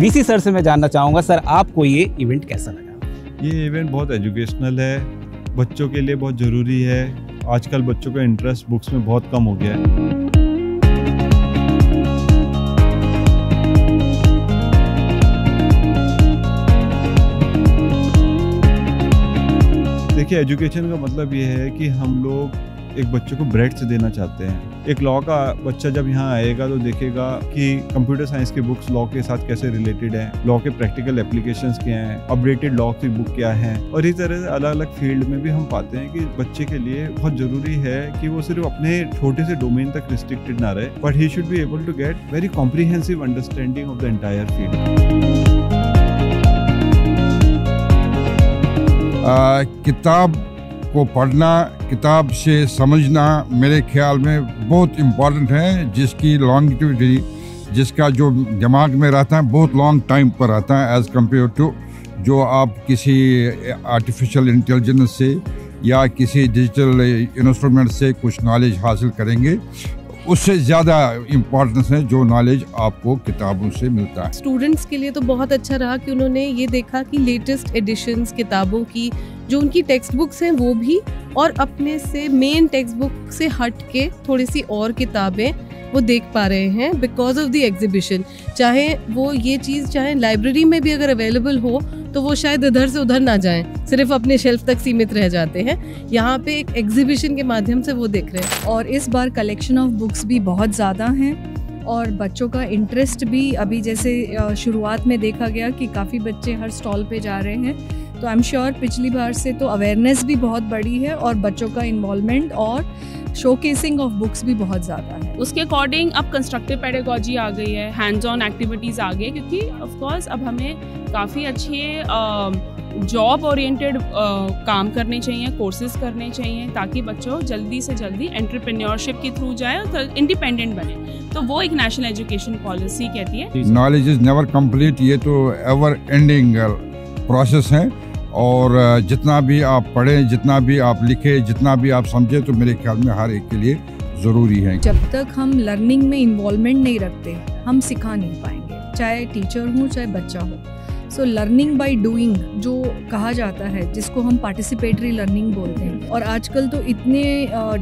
VC sir से मैं जानना चाहूँगा, सर आपको ये इवेंट कैसा लगा? ये इवेंट बहुत एजुकेशनल है, बच्चों के लिए बहुत ज़रूरी है। आजकल बच्चों का इंटरेस्ट बुक्स में बहुत कम हो गया है। देखिए, एजुकेशन का मतलब ये है कि हम लोग एक बच्चे को ब्रेड्थ देना चाहते हैं। एक लॉ का बच्चा जब यहाँ आएगा तो देखेगा कि कंप्यूटर साइंस की बुक्स लॉ के साथ कैसे रिलेटेड हैं, लॉ के प्रैक्टिकल एप्लीकेशंस क्या हैं, अपडेटेड लॉ की बुक क्या हैं। और इस तरह से अलग अलग फील्ड में भी हम पाते हैं कि बच्चे के लिए बहुत जरूरी है कि वो सिर्फ अपने छोटे से डोमेन तक रिस्ट्रिक्टेड ना रहे, but he should be able to get very comprehensive understanding of the entire field. किताब को पढ़ना, किताब से समझना मेरे ख्याल में बहुत इम्पॉर्टेंट है। जिसकी लॉन्गेविटी, जिसका जो दिमाग में रहता है बहुत लॉन्ग टाइम पर रहता है, एज़ कम्पेयर टू जो आप किसी आर्टिफिशियल इंटेलिजेंस से या किसी डिजिटल इंस्ट्रूमेंट से कुछ नॉलेज हासिल करेंगे, उससे ज़्यादा इम्पोर्टेंस है जो नॉलेज आपको किताबों से मिलता है। स्टूडेंट्स के लिए तो बहुत अच्छा रहा कि उन्होंने ये देखा कि लेटेस्ट एडिशंस किताबों की, जो उनकी टेक्स्ट बुक्स हैं वो भी, और अपने से मेन टेक्स्ट बुक से हट के थोड़ी सी और किताबें वो देख पा रहे हैं बिकॉज ऑफ द एग्जीबिशन। चाहे वो ये चीज़ चाहे लाइब्रेरी में भी अगर अवेलेबल हो तो वो शायद इधर से उधर ना जाएं, सिर्फ अपने शेल्फ तक सीमित रह जाते हैं। यहाँ पे एक एग्जीबिशन के माध्यम से वो देख रहे हैं। और इस बार कलेक्शन ऑफ बुक्स भी बहुत ज़्यादा हैं और बच्चों का इंटरेस्ट भी अभी जैसे शुरुआत में देखा गया कि काफ़ी बच्चे हर स्टॉल पे जा रहे हैं, तो आई एम श्योर पिछली बार से तो अवेयरनेस भी बहुत बड़ी है और बच्चों का इन्वॉल्वमेंट और शोकेसिंग ऑफ बुक्स भी बहुत ज़्यादा है। उसके अकॉर्डिंग अब कंस्ट्रक्टिव पेडागॉजी आ गई है, हैंड्स ऑन एक्टिविटीज़ आ गई, क्योंकि ऑफ कोर्स अब हमें काफ़ी अच्छे जॉब ओरिएंटेड काम करने चाहिए, कोर्सेज करने चाहिए, ताकि बच्चों जल्दी से जल्दी एंटरप्रेन्योरशिप के थ्रू जाए और इंडिपेंडेंट बने। तो वो एक नेशनल एजुकेशन पॉलिसी कहती है। नॉलेज इज नेवर कम्प्लीट, ये तो एवर एंडिंग प्रोसेस है। और जितना भी आप पढ़ें, जितना भी आप लिखें, जितना भी आप समझें, तो मेरे ख्याल में हर एक के लिए ज़रूरी है। जब तक हम लर्निंग में इन्वॉल्वमेंट नहीं रखते हम सिखा नहीं पाएंगे, चाहे टीचर हो चाहे बच्चा हो। सो लर्निंग बाय डूइंग जो कहा जाता है, जिसको हम पार्टिसिपेटरी लर्निंग बोलते हैं। और आजकल तो इतने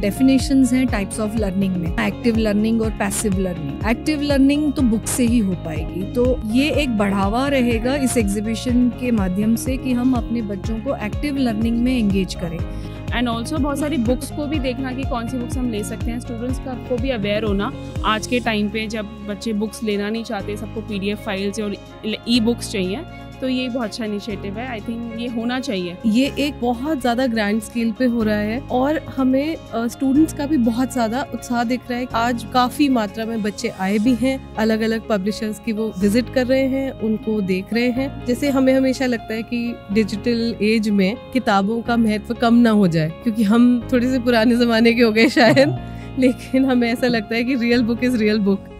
डेफिनेशंस हैं टाइप्स ऑफ लर्निंग में, एक्टिव लर्निंग और पैसिव लर्निंग। एक्टिव लर्निंग तो बुक से ही हो पाएगी, तो ये एक बढ़ावा रहेगा इस एग्जीबिशन के माध्यम से कि हम अपने बच्चों को एक्टिव लर्निंग में एंगेज करें। एंड ऑल्सो बहुत सारी बुक्स को भी देखना कि कौन सी बुक्स हम ले सकते हैं। स्टूडेंट्स का को भी अवेयर होना आज के टाइम पे, जब बच्चे बुक्स लेना नहीं चाहते, सबको पीडीएफ फाइल्स और ई बुक्स चाहिए, तो ये बहुत अच्छा इनिशिएटिव है। आई थिंक ये होना चाहिए। ये एक बहुत ज़्यादा ग्रैंड स्केल पे हो रहा है और हमें स्टूडेंट्स का भी बहुत ज़्यादा उत्साह दिख रहा है। आज काफ़ी मात्रा में बच्चे आए भी हैं, अलग अलग पब्लिशर्स की वो विजिट कर रहे हैं, उनको देख रहे हैं। जैसे हमें हमेशा लगता है कि डिजिटल एज में किताबों का महत्व कम ना हो जाए, क्योंकि हम थोड़े से पुराने ज़माने के हो गए शायद, लेकिन हमें ऐसा लगता है कि real book is real book.